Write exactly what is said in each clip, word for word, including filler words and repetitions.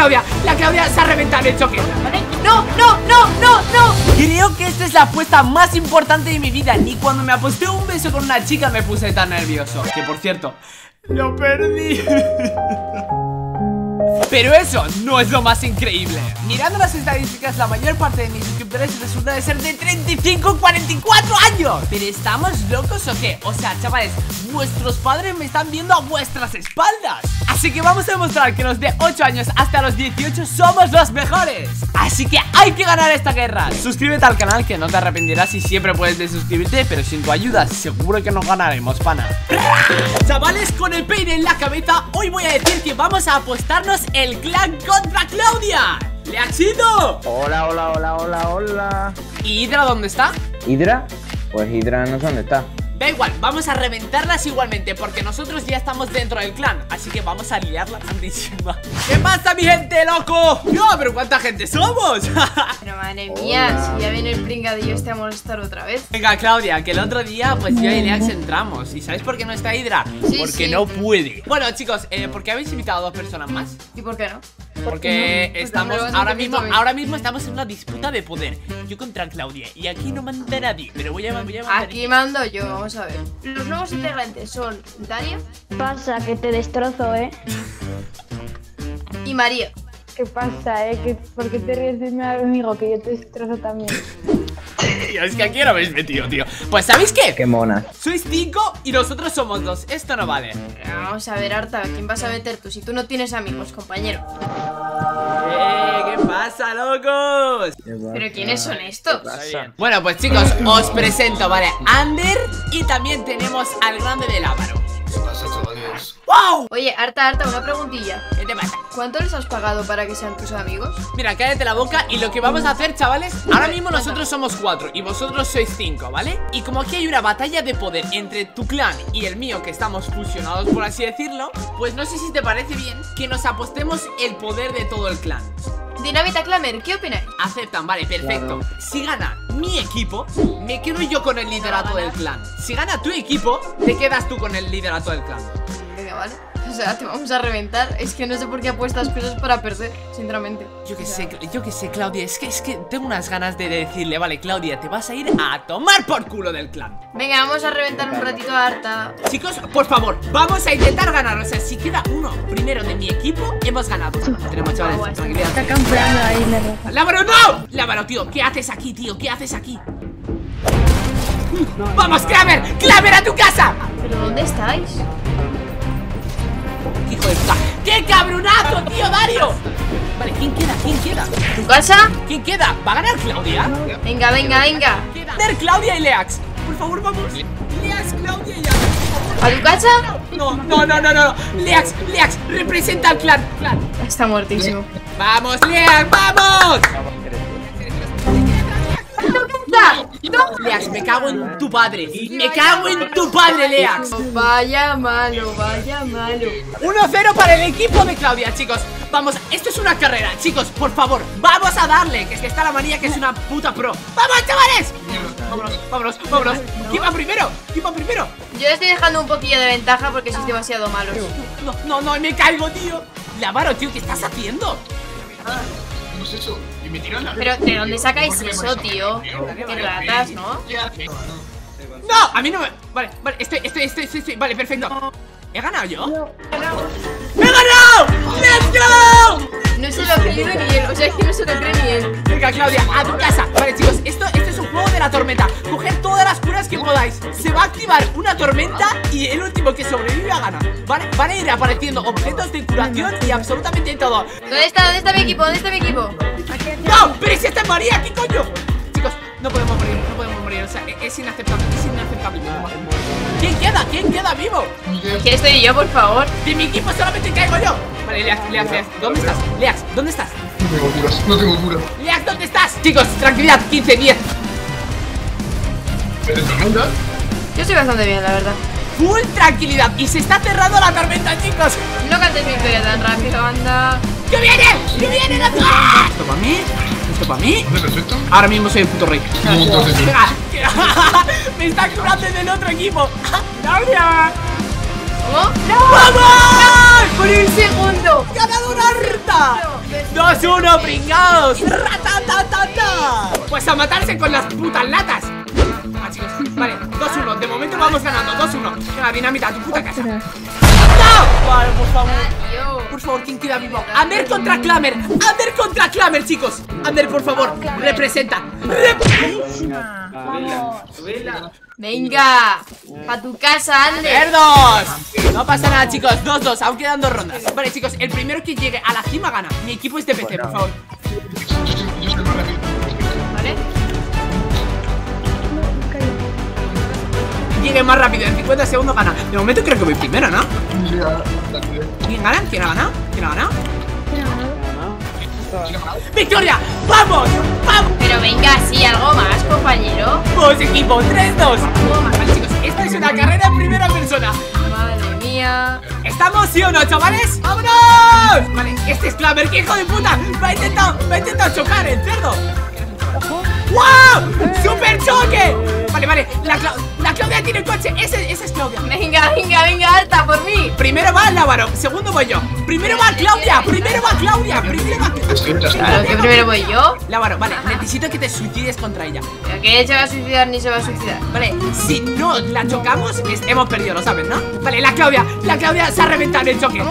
Claudia. La Claudia se ha reventado en el choque. No, no, no, no, no. Creo que esta es la apuesta más importante de mi vida. Ni cuando me aposté un beso con una chica me puse tan nervioso. Que por cierto, lo perdí. Pero eso no es lo más increíble. Mirando las estadísticas, la mayor parte de mis suscriptores resulta de ser de treinta y cinco a cuarenta y cuatro años. ¿Pero estamos locos o qué? O sea, chavales, vuestros padres me están viendo a vuestras espaldas. Así que vamos a demostrar que los de ocho años hasta los dieciocho somos los mejores. Así que hay que ganar esta guerra. Suscríbete al canal que no te arrepentirás y siempre puedes desuscribirte, pero sin tu ayuda seguro que nos ganaremos, pana. Chavales, con el peine en la cabeza, hoy voy a decir que vamos a apostarnos el clan contra Claudia. ¡Leaxito! Hola, hola, hola, hola, hola. ¿Y Hydra dónde está? ¿Hydra? Pues Hydra no sé dónde está. Da igual, vamos a reventarlas igualmente, porque nosotros ya estamos dentro del clan, así que vamos a liarla grandísima. ¿Qué pasa, mi gente, loco? ¡No, pero cuánta gente somos! Pero madre mía, hola. Si ya viene el pringadillo este a molestar otra vez. Venga, Claudia, que el otro día, pues yo y Leax entramos. ¿Y sabéis por qué no está Hydra? Sí, porque sí. No puede. Bueno, chicos, eh, ¿por qué habéis invitado a dos personas más? ¿Y por qué no? Porque no, estamos pues ahora mismo ahora mismo estamos en una disputa de poder. Yo contra Claudia. Y aquí no manda nadie. Pero voy a, voy a mandar. Aquí mando yo, vamos a ver. Los nuevos integrantes son Dario Pasa, que te destrozo, eh. Y Mario. ¿Qué pasa, eh? ¿Qué, ¿Por qué te ríes de mi amigo? Que yo te destrozo también. Tío, es que aquí no habéis metido, tío. Pues, ¿sabéis qué? Qué mona. Sois cinco y nosotros somos dos. Esto no vale. Vamos a ver, Arta, ¿quién vas a meter tú? Si tú no tienes amigos, compañero. ¡Eh! ¿Qué pasa, locos? ¿Pero quiénes son estos? Bueno, pues chicos, os presento, ¿vale? Ander, y también tenemos al grande de Lávaro. ¿Qué pasa, chavales? ¡Wow! Oye, Arta, Arta, una preguntilla. ¿Qué te pasa? ¿Cuánto les has pagado para que sean tus amigos? Mira, cállate la boca. Y lo que vamos a hacer, chavales, ahora mismo nosotros somos cuatro y vosotros sois cinco, ¿vale? Y como aquí hay una batalla de poder entre tu clan y el mío, que estamos fusionados, por así decirlo, pues no sé si te parece bien que nos apostemos el poder de todo el clan. Dinamita Klamer, ¿qué opináis? Aceptan, vale, perfecto. Claro. Si gana mi equipo, me quedo yo con el liderato del clan. Si gana tu equipo, te quedas tú con el liderato del clan. Venga, vale. O sea, te vamos a reventar. Es que no sé por qué apuestas cosas para perder, sinceramente. Yo que o sea. sé, yo que sé, Claudia. Es que, es que tengo unas ganas de decirle, vale, Claudia, te vas a ir a tomar por culo del clan. Venga, vamos a reventar un ratito a Arta. Chicos, por favor, vamos a intentar ganar. O sea, si queda uno primero de mi equipo, hemos ganado. Tenemos, chavales, tranquilidad. Está campeando ahí la ropa. ¡Lávaro, no! Lávaro, tío, ¿qué haces aquí, tío? ¿Qué haces aquí? No, ¡vamos, no, Klamer! No. ¡Klamer, a tu casa! ¿Pero dónde estáis? Hijo de puta. ¡Qué cabronazo, tío, Dario! Vale, ¿quién queda? ¿Quién queda? ¿Tu casa? ¿Quién queda? ¿Va a ganar Claudia? Venga, venga, venga. Va a ganar Claudia y Leax. Por favor, vamos. Leax, Claudia y Leax. ¿A tu casa? No, no, no, no, no. Leax, Leax, representa al clan. clan. Está muertísimo. ¡Vamos, Leax! ¡Vamos! No. Leax, me cago en tu padre. Me cago en tu padre, Leax. Vaya malo, vaya malo. uno cero para el equipo de Claudia, chicos. Vamos, esto es una carrera, chicos, por favor. Vamos a darle, que es que está la manía, que es una puta pro. ¡Vamos, chavales! Vámonos, vámonos, vámonos. ¿Quién va primero? ¿Quién va primero? Yo estoy dejando un poquillo de ventaja porque sois demasiado malos. No, no, no, me caigo, tío. Lávaro, tío, ¿qué estás haciendo? ¿Qué es eso? Y me tiran la... Pero ¿de dónde sacáis eso, tío? Que ratas, ¿no? No, a mí no me... Vale, vale, estoy, estoy, estoy, estoy, estoy. Vale, perfecto. ¿He ganado yo? No. ¡He ganado! ¡He ganado! ¡Let's go! No se lo ha creído ni él, o sea, es que no se lo cree ni él. Venga, Claudia, a tu casa. Vale, chicos, esto, esto es un juego de la tormenta. Coged todas las curas que podáis. Se va a activar una tormenta y el último que sobrevive a ganar. Vale, van a ir apareciendo objetos de curación y absolutamente todo. ¿Dónde está? ¿Dónde está mi equipo? ¿Dónde está mi equipo? ¡No! ¡Pero si está María! ¿Qué coño? Chicos, no podemos morir, no podemos morir. O sea, es inaceptable, es inaceptable. ¿Quién queda? ¿Quién queda vivo? ¿Quién estoy yo, por favor? De mi equipo solamente caigo yo. Vale, Leax, Leax, Leax, ¿dónde estás? Leax, ¿dónde estás? No tengo curas, no tengo curas. Leax, ¿dónde estás? Chicos, tranquilidad, quince, diez. ¿Pero tormenta? Yo estoy bastante bien, la verdad. Full tranquilidad, y se está cerrando la tormenta, chicos. No cantes victoria tan rápido, anda. ¡Que viene! ¡Que viene la tormenta! ¿Esto para mí? ¿Esto para mí? ¿Perfecto? Ahora mismo soy el puto rey. Me está curando del otro equipo. ¡Claudia! ¿Cómo? ¡No! ¡Vamos! ¡Por un segundo! ¡Ganador Arta! dos uno, pringados. ¡Ratatatata! Pues a matarse con las putas latas. Ah, chicos, vale, dos uno. De momento vamos ganando, dos uno. La dinamita a tu puta casa. ¡No! Vale, por favor. Por favor, ¿quién queda vivo? Amber contra Klamer. Amber contra Klamer, chicos. Amber, por favor, representa. Representa. Vamos. Venga, pa' tu casa, Ander. No pasa nada, chicos, dos dos, aún quedan dos rondas. Vale, chicos, el primero que llegue a la cima gana. Mi equipo es de P C, por favor. Vale. Llegue más rápido, en cincuenta segundos gana. De momento creo que voy primero, ¿no? ¿Quién gana? ¿Quién ha ganado? ¿Quién ha ganado? ¡Victoria! ¡Vamos! ¡Vamos! Pero venga, sí, algo más, compañero. Vamos, equipo, tres dos. Vale, chicos, esta es una carrera en primera persona. Madre mía. ¿Estamos sí o no, chavales? ¡Vámonos! Vale, este es Klamer, que hijo de puta. Me ha intentado, me ha intentado chocar, el cerdo. ¡Wow! ¡Super choque! Vale, vale, la, Cla la Claudia tiene el coche. Ese, esa es Claudia. Venga, venga, venga, Arta, por mí. Primero va Lávaro, segundo voy yo. Primero va Claudia, primero va Claudia, primero va Claudia. Claro que primero voy yo. Lávaro, vale, necesito que te suicides contra ella. Pero que ella se va a suicidar ni se va a suicidar. Vale, si no la chocamos, es, hemos perdido, lo sabes, ¿no? Vale, la Claudia, la Claudia se ha reventado en el choque.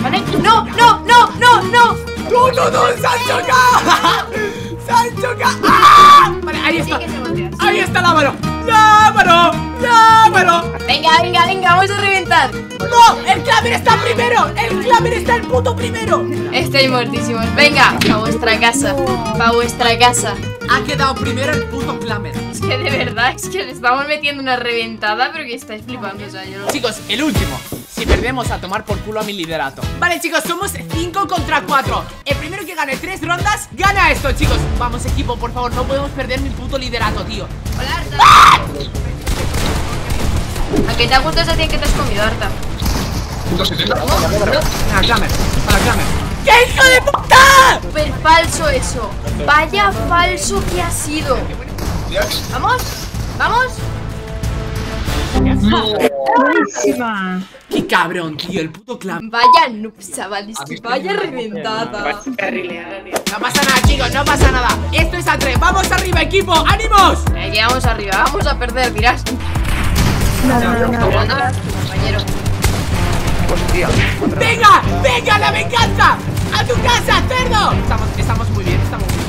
Vale, no, no, no, no, no. ¡No, no, no! ¡Se han chocado! ¡Se han chocado! ¡Ah! Vale, ahí está. ¡Ahí está Lávaro! ¡Lávaro! ¡Lávaro! Venga, venga, venga, vamos a reventar. ¡No! ¡El Klamer está primero! ¡El Klamer está el puto primero! Estáis muertísimos. Venga, pa' vuestra casa. Pa' vuestra casa. Ha quedado primero el puto Klamer. Es que de verdad, es que le estamos metiendo una reventada, pero que estáis flipando. O sea, yo... Chicos, el último. Si perdemos, a tomar por culo a mi liderato. Vale, chicos, somos cinco contra cuatro. El primero que gane tres rondas, gana esto, chicos. Vamos, equipo, por favor, no podemos perder mi puto liderato, tío. Hola, Arta. ¡Ah! ¿A qué te ha gustado esa tía que te has comido, Arta? Para Klamer, para Klamer. ¡Qué hijo de puta! Súper falso eso. Vaya falso que ha sido. ¿Vamos? ¿Vamos? No. Buenísima. Qué cabrón, tío, el puto Klamer. Vaya noobs, chavales, vaya reventada. No pasa nada, chicos, no pasa nada. Esto es a tres, vamos arriba, equipo, ánimos. Aquí vamos arriba, vamos a perder, dirás. No, no, no, no, no. Compañero. Hostia. Venga, venga, la venganza. A tu casa, cerdo. Estamos, estamos muy bien, estamos muy bien.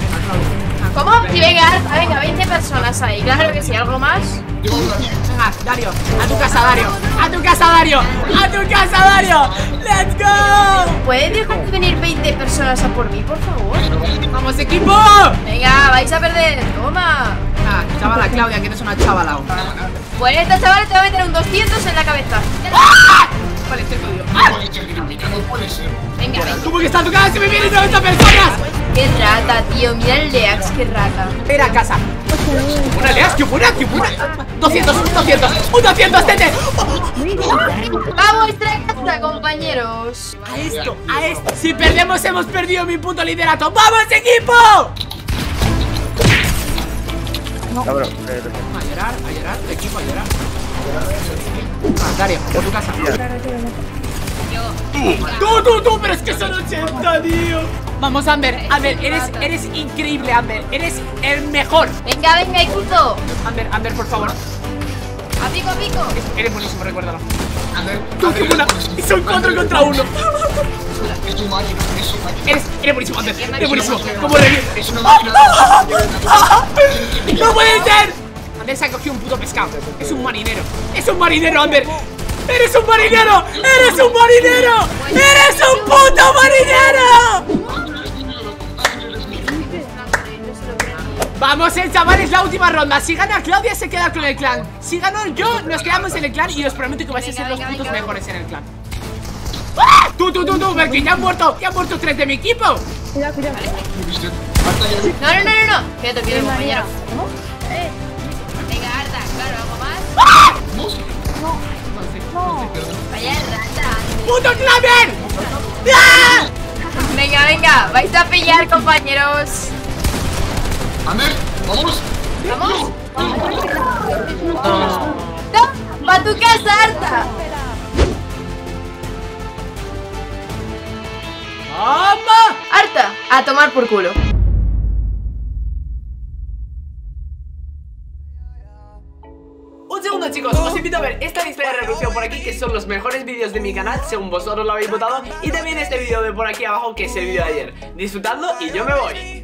¿Cómo? Y venga, venga, veinte personas ahí. Claro que sí, ¿algo más? Venga, Dario, a tu casa, Dario. A tu casa, Dario. A tu casa, Dario. ¡Let's go! ¿Puedes dejar de venir veinte personas a por mí, por favor? ¡Vamos, equipo! Venga, vais a perder. Toma. Ah, chavala, Claudia, que eres una chavalao. Bueno, esta chavala te va a meter un doscientos en la cabeza. ¡Ah! Vale, estoy jodido. ¡Ah! Venga, venga. ¿Cómo que está tu casa si me vienen noventa personas? Qué rata, tío, mira el Leax, qué rata. Espera a casa. Una Leax, qué buena, qué buena. doscientos, un doscientos, un doscientos, tete. A vuestra casa, compañeros. A esto, a esto. Si perdemos, hemos perdido mi puto liderato. ¡Vamos, equipo! No. A llorar, a llorar, equipo, a llorar. Ah, Dario, por tu casa. Tú, tú, tú, pero es que son ochenta, tío. Vamos, Amber, Amber, eres, eres increíble, Amber. Eres el mejor. Venga, venga, Ikuto. Amber, Amber, por favor. A pico, a pico. Eres buenísimo, recuérdalo. Amber, tú, qué buena. Son cuatro contra uno. Es tu máquina, es su máquina. Eres, eres buenísimo, Amber. Eres buenísimo. Como reviente. Es una máquina. ¡No puede ser! Amber se ha cogido un puto pescado. Es un marinero. Es un marinero, Amber. ¡Eres un marinero! ¡Eres un marinero! ¡Eres un puto marinero! Vamos, el chaval, es la última ronda. Si gana Claudia, se queda con el clan. Si gano yo, nos quedamos en el clan. Y os prometo que vais a ser los putos mejores en el clan. ¡Ah! Tú, tú, tú, tú, Berkín, ya han muerto. Ya han muerto tres de mi equipo. Cuidado, cuidado. No, no, no, no, no. Quieto, quieto, compañero. Venga, Arta, claro, algo más. ¡Ah! No. No. Vaya rata. ¡Puto Klamer! ¡Ah! Venga, venga, vais a pillar, compañeros. Ander, vamos. ¿Vamos? No. No, ¡va a tu casa, Arta! ¡Mamá! ¡Arta! A tomar por culo. Un segundo, chicos, os invito a ver esta lista de reproducción por aquí, que son los mejores vídeos de mi canal, según vosotros lo habéis votado. Y también este vídeo de por aquí abajo, que es el vídeo de ayer. Disfrutadlo y yo me voy.